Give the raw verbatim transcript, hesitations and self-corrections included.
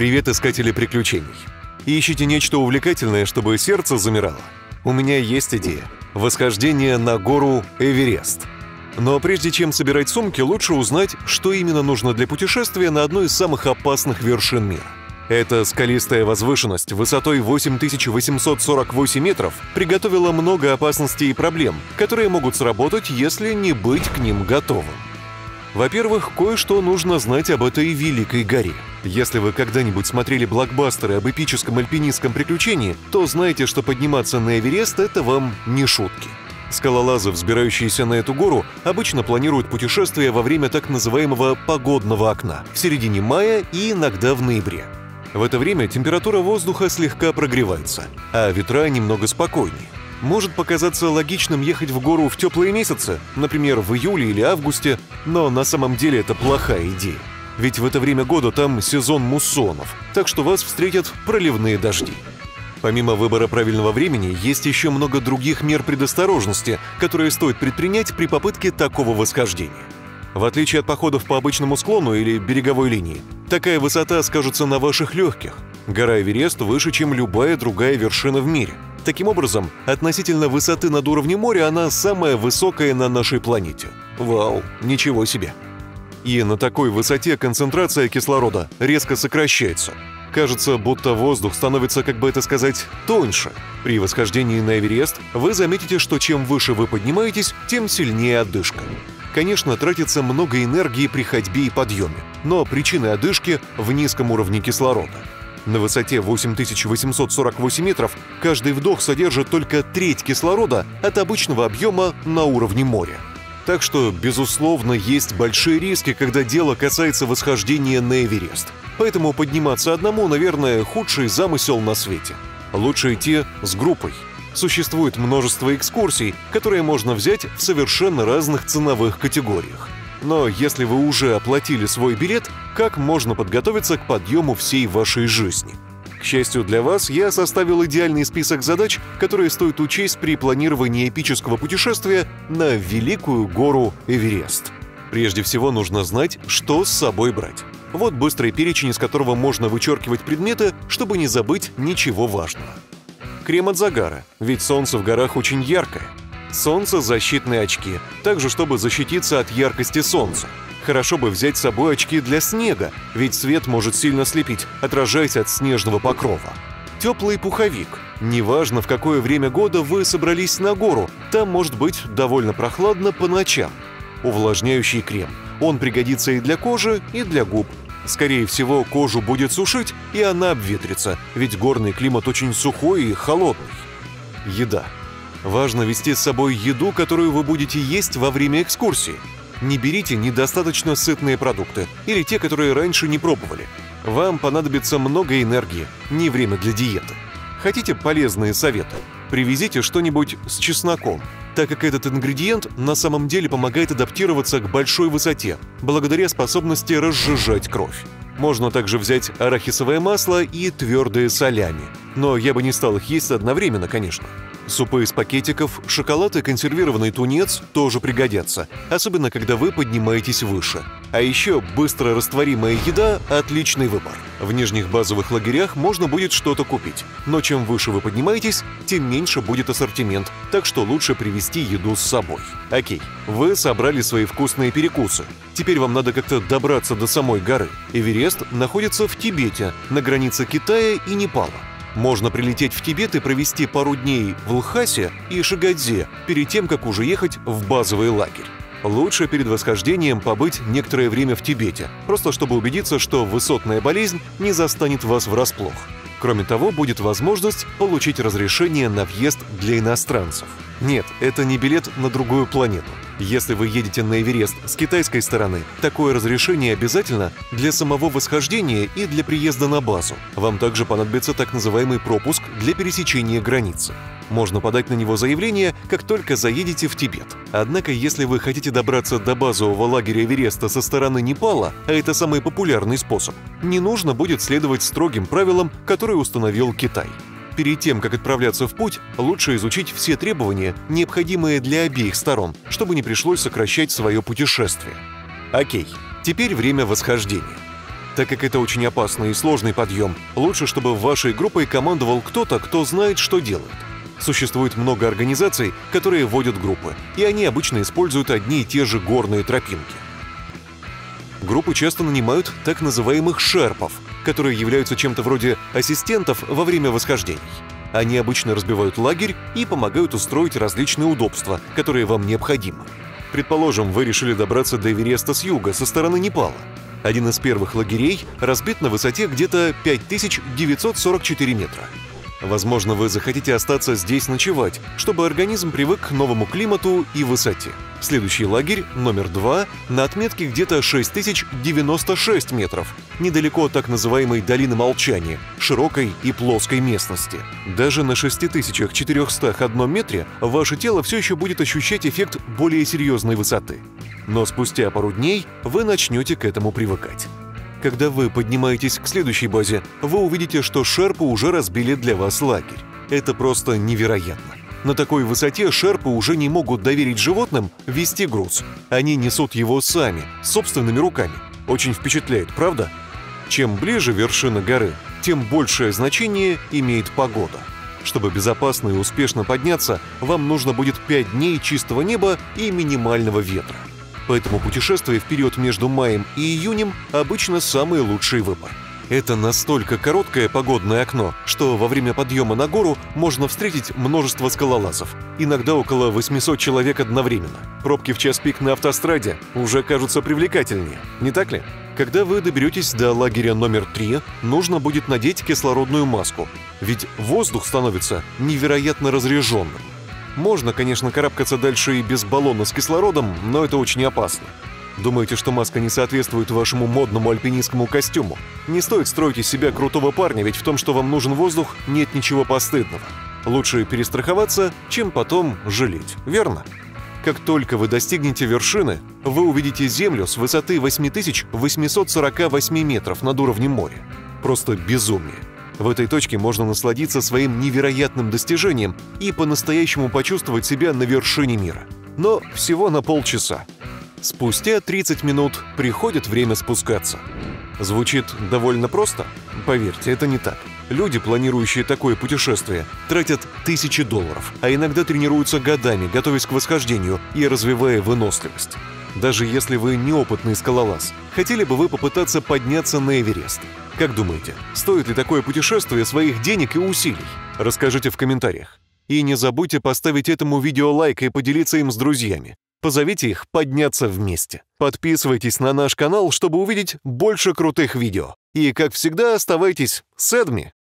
Привет, искатели приключений! Ищите нечто увлекательное, чтобы сердце замирало? У меня есть идея – восхождение на гору Эверест. Но прежде чем собирать сумки, лучше узнать, что именно нужно для путешествия на одной из самых опасных вершин мира. Эта скалистая возвышенность высотой восемь тысяч восемьсот сорок восемь метров приготовила много опасностей и проблем, которые могут сработать, если не быть к ним готовым. Во-первых, кое-что нужно знать об этой великой горе. Если вы когда-нибудь смотрели блокбастеры об эпическом альпинистском приключении, то знаете, что подниматься на Эверест – это вам не шутки. Скалолазы, взбирающиеся на эту гору, обычно планируют путешествия во время так называемого «погодного окна» в середине мая и иногда в ноябре. В это время температура воздуха слегка прогревается, а ветра немного спокойнее. Может показаться логичным ехать в гору в теплые месяцы, например, в июле или августе, но на самом деле это плохая идея. Ведь в это время года там сезон муссонов, так что вас встретят проливные дожди. Помимо выбора правильного времени, есть еще много других мер предосторожности, которые стоит предпринять при попытке такого восхождения. В отличие от походов по обычному склону или береговой линии, такая высота скажется на ваших легких. Гора Эверест выше, чем любая другая вершина в мире. Таким образом, относительно высоты над уровнем моря она самая высокая на нашей планете. Вау, ничего себе! И на такой высоте концентрация кислорода резко сокращается. Кажется, будто воздух становится, как бы это сказать, тоньше. При восхождении на Эверест вы заметите, что чем выше вы поднимаетесь, тем сильнее одышка. Конечно, тратится много энергии при ходьбе и подъеме, но причины одышки в низком уровне кислорода. На высоте восемь тысяч восемьсот сорок восемь метров каждый вдох содержит только треть кислорода от обычного объема на уровне моря. Так что, безусловно, есть большие риски, когда дело касается восхождения на Эверест. Поэтому подниматься одному, наверное, худший замысел на свете. Лучше идти с группой. Существует множество экскурсий, которые можно взять в совершенно разных ценовых категориях. Но если вы уже оплатили свой билет, как можно подготовиться к подъему всей вашей жизни? К счастью для вас, я составил идеальный список задач, которые стоит учесть при планировании эпического путешествия на великую гору Эверест. Прежде всего нужно знать, что с собой брать. Вот быстрый перечень, из которого можно вычеркивать предметы, чтобы не забыть ничего важного. Крем от загара, ведь солнце в горах очень яркое. Солнцезащитные очки, также чтобы защититься от яркости солнца. Хорошо бы взять с собой очки для снега, ведь свет может сильно слепить, отражаясь от снежного покрова. Теплый пуховик. Неважно, в какое время года вы собрались на гору, там может быть довольно прохладно по ночам. Увлажняющий крем. Он пригодится и для кожи, и для губ. Скорее всего, кожу будет сушить, и она обветрится, ведь горный климат очень сухой и холодный. Еда. Важно вести с собой еду, которую вы будете есть во время экскурсии. Не берите недостаточно сытные продукты или те, которые раньше не пробовали. Вам понадобится много энергии, не время для диеты. Хотите полезные советы? Привезите что-нибудь с чесноком, так как этот ингредиент на самом деле помогает адаптироваться к большой высоте, благодаря способности разжижать кровь. Можно также взять арахисовое масло и твердые солями, но я бы не стал их есть одновременно, конечно. Супы из пакетиков, шоколад и консервированный тунец тоже пригодятся, особенно когда вы поднимаетесь выше. А еще быстро растворимая еда – отличный выбор. В нижних базовых лагерях можно будет что-то купить, но чем выше вы поднимаетесь, тем меньше будет ассортимент, так что лучше привезти еду с собой. Окей, вы собрали свои вкусные перекусы. Теперь вам надо как-то добраться до самой горы. Эверест находится в Тибете, на границе Китая и Непала. Можно прилететь в Тибет и провести пару дней в Лхасе и Шигадзе перед тем, как уже ехать в базовый лагерь. Лучше перед восхождением побыть некоторое время в Тибете, просто чтобы убедиться, что высотная болезнь не застанет вас врасплох. Кроме того, будет возможность получить разрешение на въезд для иностранцев. Нет, это не билет на другую планету. Если вы едете на Эверест с китайской стороны, такое разрешение обязательно для самого восхождения и для приезда на базу. Вам также понадобится так называемый пропуск для пересечения границы. Можно подать на него заявление, как только заедете в Тибет. Однако, если вы хотите добраться до базового лагеря Эвереста со стороны Непала, а это самый популярный способ, не нужно будет следовать строгим правилам, которые установил Китай. Перед тем, как отправляться в путь, лучше изучить все требования, необходимые для обеих сторон, чтобы не пришлось сокращать свое путешествие. Окей, теперь время восхождения. так как это очень опасный и сложный подъем, лучше, чтобы вашей группой командовал кто-то, кто знает, что делает. Существует много организаций, которые водят группы, и они обычно используют одни и те же горные тропинки. Группы часто нанимают так называемых шерпов, которые являются чем-то вроде ассистентов во время восхождений. Они обычно разбивают лагерь и помогают устроить различные удобства, которые вам необходимы. Предположим, вы решили добраться до Эвереста с юга, со стороны Непала. Один из первых лагерей разбит на высоте где-то пять тысяч девятьсот сорок четыре метра. Возможно, вы захотите остаться здесь ночевать, чтобы организм привык к новому климату и высоте. Следующий лагерь, номер два, на отметке где-то шесть тысяч девяносто шесть метров, недалеко от так называемой долины молчания, широкой и плоской местности. Даже на шести тысячах четырёхстах одном метре ваше тело все еще будет ощущать эффект более серьезной высоты. Но спустя пару дней вы начнете к этому привыкать. Когда вы поднимаетесь к следующей базе, вы увидите, что шерпы уже разбили для вас лагерь. Это просто невероятно. На такой высоте шерпы уже не могут доверить животным вести груз. Они несут его сами, собственными руками. Очень впечатляет, правда? Чем ближе вершина горы, тем большее значение имеет погода. Чтобы безопасно и успешно подняться, вам нужно будет пять дней чистого неба и минимального ветра. Поэтому путешествие в период между маем и июнем обычно самый лучший выбор. Это настолько короткое погодное окно, что во время подъема на гору можно встретить множество скалолазов, иногда около восьмисот человек одновременно. Пробки в час пик на автостраде уже кажутся привлекательнее, не так ли? Когда вы доберетесь до лагеря номер три, нужно будет надеть кислородную маску, ведь воздух становится невероятно разреженным. Можно, конечно, карабкаться дальше и без баллона с кислородом, но это очень опасно. Думаете, что маска не соответствует вашему модному альпинистскому костюму? Не стоит строить из себя крутого парня, ведь в том, что вам нужен воздух, нет ничего постыдного. Лучше перестраховаться, чем потом жалеть, верно? Как только вы достигнете вершины, вы увидите землю с высоты восемь тысяч восьмисот сорока восьми метров над уровнем моря. Просто безумие. В этой точке можно насладиться своим невероятным достижением и по-настоящему почувствовать себя на вершине мира. Но всего на полчаса. Спустя тридцать минут приходит время спускаться. Звучит довольно просто? Поверьте, это не так. Люди, планирующие такое путешествие, тратят тысячи долларов, а иногда тренируются годами, готовясь к восхождению и развивая выносливость. Даже если вы неопытный скалолаз, хотели бы вы попытаться подняться на Эверест? Как думаете, стоит ли такое путешествие своих денег и усилий? Расскажите в комментариях. И не забудьте поставить этому видео лайк и поделиться им с друзьями. Позовите их подняться вместе. Подписывайтесь на наш канал, чтобы увидеть больше крутых видео. И, как всегда, оставайтесь с эдми!